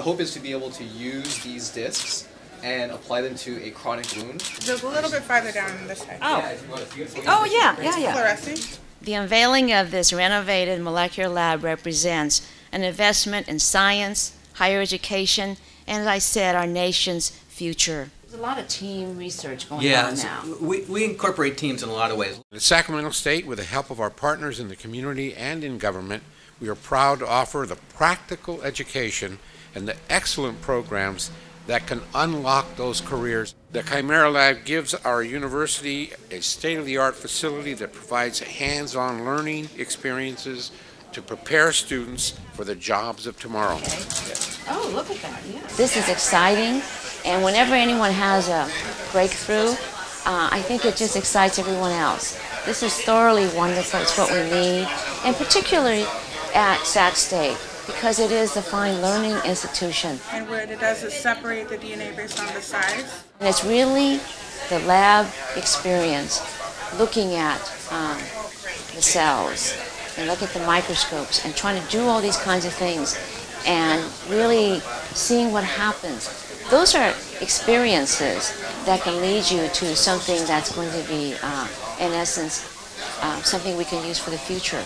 the hope is to be able to use these discs and apply them to a chronic wound. Just a little bit farther down on this side. Oh. Yeah, if you want to, yeah. Fluorescing. The unveiling of this renovated molecular lab represents an investment in science, higher education, and as I said, our nation's future. There's a lot of team research going on now. Yeah, we incorporate teams in a lot of ways. At Sacramento State, with the help of our partners in the community and in government, we are proud to offer the practical education and the excellent programs that can unlock those careers. The CIMERA Lab gives our university a state-of-the-art facility that provides hands-on learning experiences to prepare students for the jobs of tomorrow. Okay. Oh, look at that, yeah. This is exciting, and whenever anyone has a breakthrough, I think it just excites everyone else. This is thoroughly wonderful, it's what we need, and particularly at Sac State, because it is a fine learning institution. And what it does is separate the DNA based on the size. And it's really the lab experience, looking at the cells, and look at the microscopes, and trying to do all these kinds of things, and really seeing what happens. Those are experiences that can lead you to something that's going to be, in essence, something we can use for the future.